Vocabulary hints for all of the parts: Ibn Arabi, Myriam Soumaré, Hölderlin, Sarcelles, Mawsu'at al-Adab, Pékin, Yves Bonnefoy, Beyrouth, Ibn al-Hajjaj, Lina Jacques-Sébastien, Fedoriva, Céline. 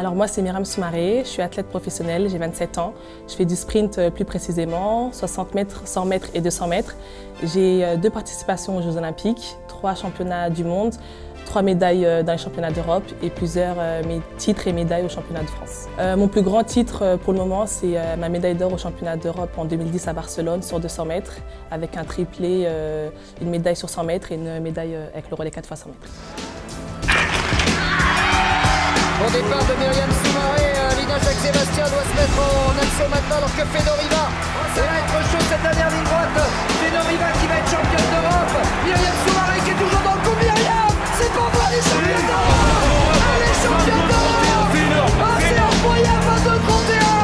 Alors moi c'est Myriam Soumaré, je suis athlète professionnelle, j'ai 27 ans. Je fais du sprint plus précisément, 60 mètres, 100 mètres et 200 mètres. J'ai 2 participations aux Jeux Olympiques, 3 championnats du monde, 3 médailles dans les championnats d'Europe et plusieurs titres et médailles aux championnats de France. Mon plus grand titre pour le moment, c'est ma médaille d'or aux championnats d'Europe en 2010 à Barcelone sur 200 mètres avec un triplé, une médaille sur 100 mètres et une médaille avec le relais 4x100 mètres. Au départ de Myriam Soumaré, Lina Jacques-Sébastien doit se mettre en action maintenant alors que Fedoriva ça va être chaud cette dernière ligne droite. Fedoriva qui va être championne d'Europe. Myriam Soumaré qui est toujours dans le coup. Myriam, c'est pas moi les championnes d'Europe. Elle est championne d'Europe. Ah, c'est incroyable,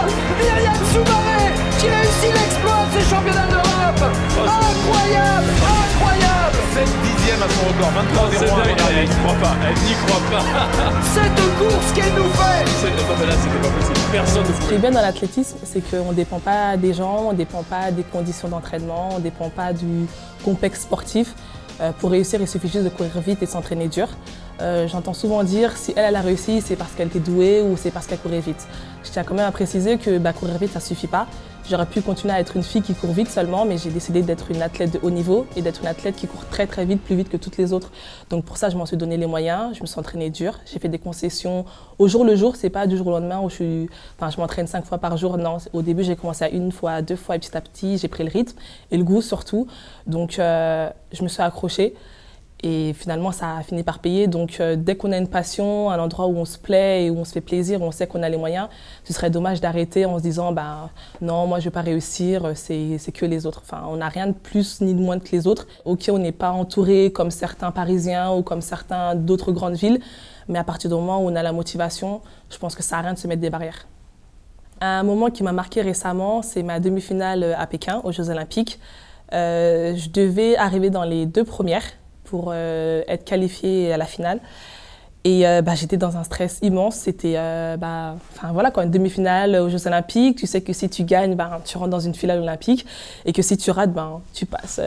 22-31. Myriam Soumaré qui réussit l'exploit de ces championnats d'Europe. Incroyable, incroyable. 7 dixièmes à son record, 23-01. Elle n'y croit pas, elle n'y croit pas. Cette course qu'elle nous fait! Là, c'était pas possible. Personne ne... Ce qui est bien dans l'athlétisme, c'est qu'on ne dépend pas des gens, on ne dépend pas des conditions d'entraînement, on ne dépend pas du complexe sportif. Pour réussir, il suffit juste de courir vite et s'entraîner dur. J'entends souvent dire si elle a réussi, c'est parce qu'elle était douée ou c'est parce qu'elle courait vite. Je tiens quand même à préciser que courir vite, ça ne suffit pas. J'aurais pu continuer à être une fille qui court vite seulement, mais j'ai décidé d'être une athlète de haut niveau et d'être une athlète qui court très très vite, plus vite que toutes les autres. Donc pour ça, je m'en suis donné les moyens, je me suis entraînée dur, j'ai fait des concessions au jour le jour, c'est pas du jour au lendemain où je m'entraîne 5 fois par jour, non. Au début, j'ai commencé à 1 fois, 2 fois et petit à petit, j'ai pris le rythme et le goût surtout. Donc je me suis accrochée. Et finalement, ça a fini par payer. Donc, dès qu'on a une passion, un endroit où on se plaît et où on se fait plaisir, où on sait qu'on a les moyens, ce serait dommage d'arrêter en se disant bah, « Non, moi, je ne vais pas réussir, c'est que les autres. » Enfin, on n'a rien de plus ni de moins que les autres. Ok, on n'est pas entouré comme certains Parisiens ou comme certains d'autres grandes villes, mais à partir du moment où on a la motivation, je pense que ça ne sert à rien de se mettre des barrières. Un moment qui m'a marqué récemment, c'est ma demi-finale à Pékin, aux Jeux Olympiques. Je devais arriver dans les 2 premières. Pour être qualifiée à la finale. Et j'étais dans un stress immense. C'était voilà, une demi-finale aux Jeux Olympiques. Tu sais que si tu gagnes, tu rentres dans une finale olympique. Et que si tu rates, tu passes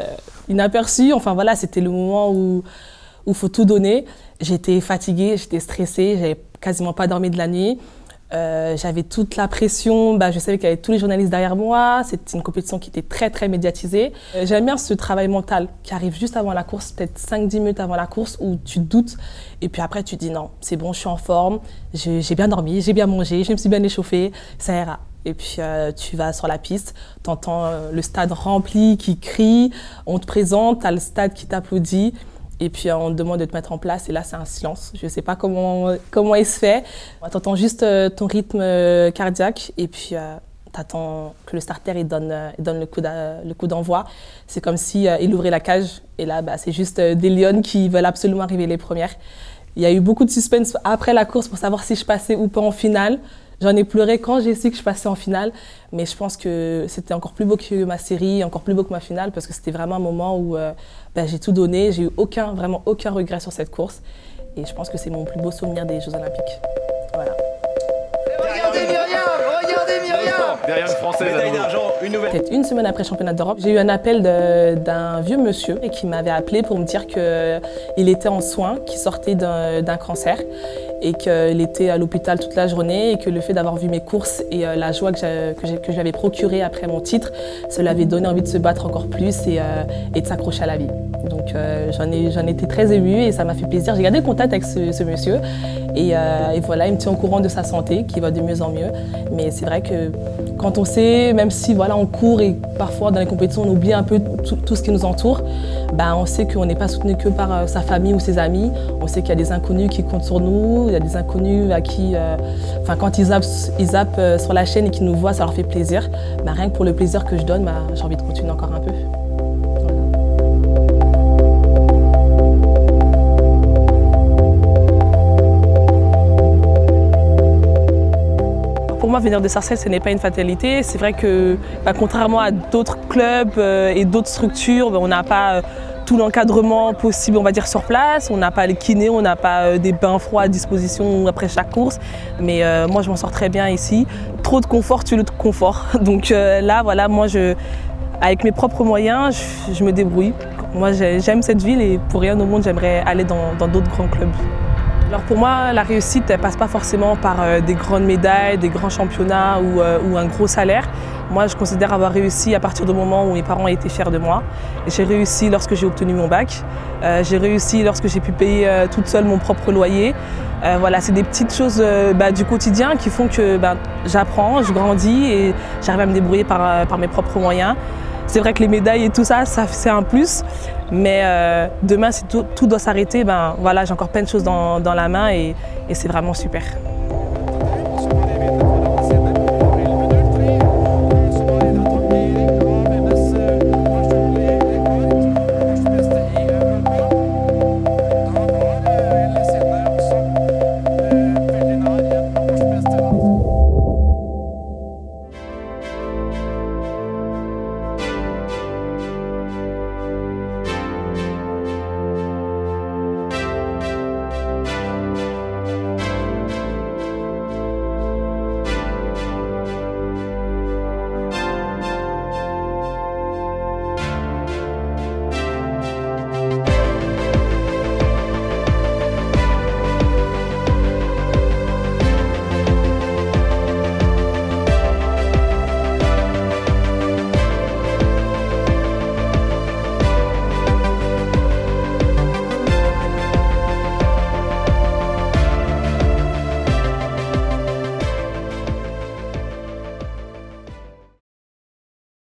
inaperçu. Enfin voilà, c'était le moment où il faut tout donner. J'étais fatiguée, j'étais stressée, j'avais quasiment pas dormi de la nuit. J'avais toute la pression, je savais qu'il y avait tous les journalistes derrière moi, c'était une compétition qui était très très médiatisée. J'aime bien ce travail mental qui arrive juste avant la course, peut-être 5-10 minutes avant la course où tu doutes et puis après tu dis non, c'est bon, je suis en forme, j'ai bien dormi, j'ai bien mangé, je me suis bien échauffée, ça ira. Et puis tu vas sur la piste, tu entends le stade rempli qui crie, on te présente, tu as le stade qui t'applaudit. Et puis on te demande de te mettre en place et là c'est un silence. Je ne sais pas comment il se fait. Tu entends juste ton rythme cardiaque et puis tu attends que le starter il donne le coup d'envoi. C'est comme si il ouvrait la cage et là c'est juste des lionnes qui veulent absolument arriver les premières. Il y a eu beaucoup de suspense après la course pour savoir si je passais ou pas en finale. J'en ai pleuré quand j'ai su que je passais en finale, mais je pense que c'était encore plus beau que ma série, encore plus beau que ma finale, parce que c'était vraiment un moment où j'ai tout donné, j'ai eu vraiment aucun regret sur cette course, et je pense que c'est mon plus beau souvenir des Jeux Olympiques. Voilà. Derrière une française, une nouvelle. Peut-être une semaine après le championnat d'Europe, j'ai eu un appel d'un vieux monsieur qui m'avait appelé pour me dire qu'il était en soins, qu'il sortait d'un cancer et qu'il était à l'hôpital toute la journée et que le fait d'avoir vu mes courses et la joie que j'avais procurée après mon titre, ça lui avait donné envie de se battre encore plus et de s'accrocher à la vie. Donc j'en étais très émue et ça m'a fait plaisir. J'ai gardé le contact avec ce monsieur et voilà, il me tient au courant de sa santé qui va de mieux en mieux. Mais c'est vrai que quand on sait, même si voilà, on court et parfois dans les compétitions on oublie un peu tout ce qui nous entoure, on sait qu'on n'est pas soutenu que par sa famille ou ses amis, on sait qu'il y a des inconnus qui comptent sur nous, il y a des inconnus à qui, quand ils zappent sur la chaîne et qu'ils nous voient, ça leur fait plaisir. Rien que pour le plaisir que je donne, j'ai envie de continuer encore un peu. Pour moi, venir de Sarcelles, ce n'est pas une fatalité. C'est vrai que, contrairement à d'autres clubs et d'autres structures, on n'a pas tout l'encadrement possible, on va dire, sur place. On n'a pas les kinés, on n'a pas des bains froids à disposition après chaque course. Mais moi, je m'en sors très bien ici. Trop de confort tue le confort. Donc là, voilà, moi, avec mes propres moyens, je me débrouille. Moi, j'aime cette ville et pour rien au monde, j'aimerais aller dans d'autres grands clubs. Alors pour moi, la réussite, elle passe pas forcément par des grandes médailles, des grands championnats ou un gros salaire. Moi, je considère avoir réussi à partir du moment où mes parents étaient fiers de moi. J'ai réussi lorsque j'ai obtenu mon bac. J'ai réussi lorsque j'ai pu payer toute seule mon propre loyer. Voilà, c'est des petites choses du quotidien qui font que j'apprends, je grandis et j'arrive à me débrouiller par mes propres moyens. C'est vrai que les médailles et tout ça, c'est un plus. Mais demain, si tout doit s'arrêter, j'ai encore plein de choses dans la main et c'est vraiment super.